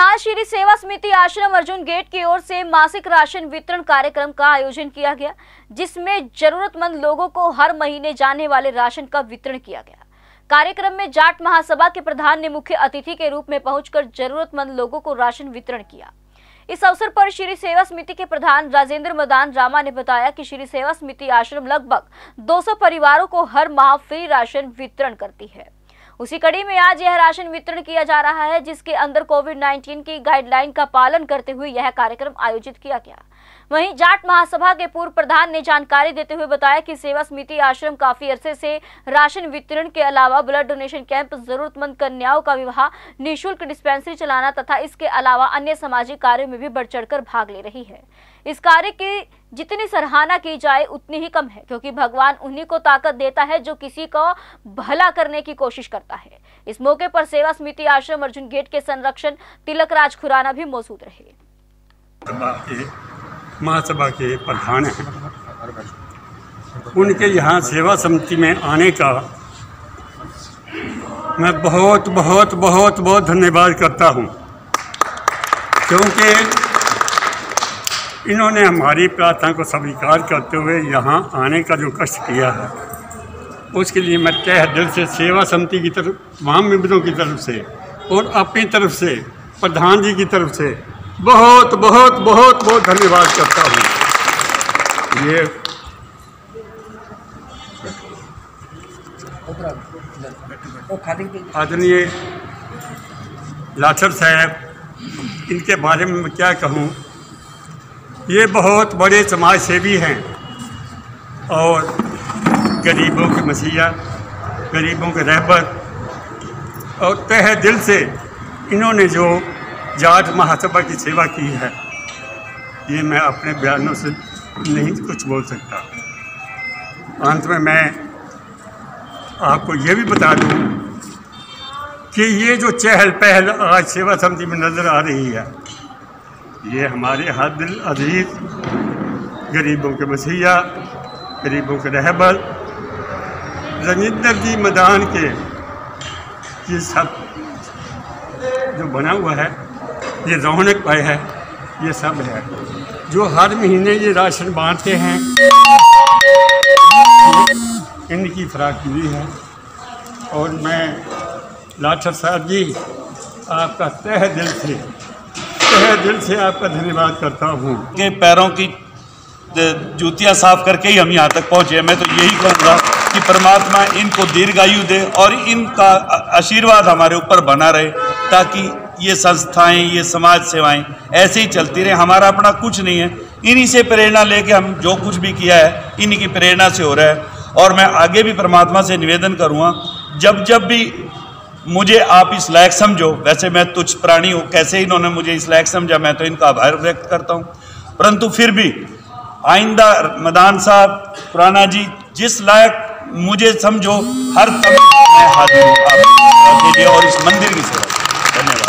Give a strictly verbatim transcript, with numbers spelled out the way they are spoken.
आज श्री सेवा समिति आश्रम अर्जुन गेट की ओर से मासिक राशन वितरण कार्यक्रम का आयोजन किया गया, जिसमें जरूरतमंद लोगों को हर महीने जाने वाले राशन का वितरण किया गया। कार्यक्रम में जाट महासभा के प्रधान ने मुख्य अतिथि के रूप में पहुंचकर जरूरतमंद लोगों को राशन वितरण किया। इस अवसर पर श्री सेवा समिति के प्रधान राजेंद्र मदान रामा ने बताया कि श्री सेवा समिति आश्रम लगभग दो सौ परिवारों को हर माह फ्री राशन वितरण करती है। उसी कड़ी में आज यह राशन वितरण किया जा रहा है, जिसके अंदर कोविड उन्नीस की गाइडलाइन का पालन करते हुए यह कार्यक्रम आयोजित किया गया। वहीं जाट महासभा के पूर्व प्रधान ने जानकारी देते हुए बताया कि सेवा समिति आश्रम काफी अरसे से राशन वितरण के अलावा ब्लड डोनेशन कैंप, जरूरतमंद कन्याओं का विवाह, निःशुल्क डिस्पेंसरी चलाना तथा इसके अलावा अन्य सामाजिक कार्यों में भी बढ़ चढ़कर भाग ले रही है। इस कार्य की जितनी सराहना की जाए उतनी ही कम है, क्योंकि भगवान उन्हीं को ताकत देता है जो किसी को भला करने की कोशिश करता है। इस मौके पर सेवा समिति आश्रम अर्जुन गेट के संरक्षण तिलक राज खुराना भी मौजूद रहे। महासभा के प्रधान हैं, उनके यहाँ सेवा समिति में आने का मैं बहुत बहुत बहुत बहुत धन्यवाद करता हूँ, क्योंकि इन्होंने हमारी प्रार्थना को स्वीकार करते हुए यहाँ आने का जो कष्ट किया है, उसके लिए मैं तहे दिल से सेवा समिति की तरफ, महामित्रों की तरफ से और अपनी तरफ से, प्रधान जी की तरफ से बहुत बहुत बहुत बहुत धन्यवाद करता हूँ। ये आदरणीय लाठर साहब, इनके बारे में मैं क्या कहूँ, ये बहुत बड़े समाज सेवी हैं और गरीबों के मसीहा, गरीबों के रहबर, और तहे दिल से इन्होंने जो जाट महासभा की सेवा की है, ये मैं अपने बयानों से नहीं कुछ बोल सकता। अंत में मैं आपको ये भी बता दूं कि ये जो चहल पहल आज सेवा समिति में नज़र आ रही है, ये हमारे हर दिल अजीज, गरीबों के मसीहा, गरीबों के रहबर, रंगींदर जी मदान के ये सब जो बना हुआ है, ये रौनक भाई है, ये सब है जो हर महीने ये राशन बांटते हैं, इनकी फराक हुई है। और मैं लाठर साहब जी, आपका तहे दिल से तहे दिल से आपका धन्यवाद करता हूँ। के पैरों की जूतियाँ साफ करके ही हम यहाँ तक पहुँचे। मैं तो यही कहूँगा कि परमात्मा इनको दीर्घायु दे और इनका आशीर्वाद हमारे ऊपर बना रहे, ताकि ये संस्थाएं, ये समाज सेवाएं ऐसे ही चलती रहे। हमारा अपना कुछ नहीं है, इन्हीं से प्रेरणा लेके हम जो कुछ भी किया है, इन्हीं की प्रेरणा से हो रहा है। और मैं आगे भी परमात्मा से निवेदन करूँगा, जब जब भी मुझे आप इस लायक समझो, वैसे मैं तुच्छ प्राणी हूँ, कैसे इन्होंने मुझे इस लायक समझा, मैं तो इनका आभार व्यक्त करता हूँ। परंतु फिर भी आइंदा मदान साहब, खुराना जी, जिस लायक मुझे समझो, हर तब मैं हाजिर हूँ आपके लिए और इस मंदिर की सेवा। धन्यवाद।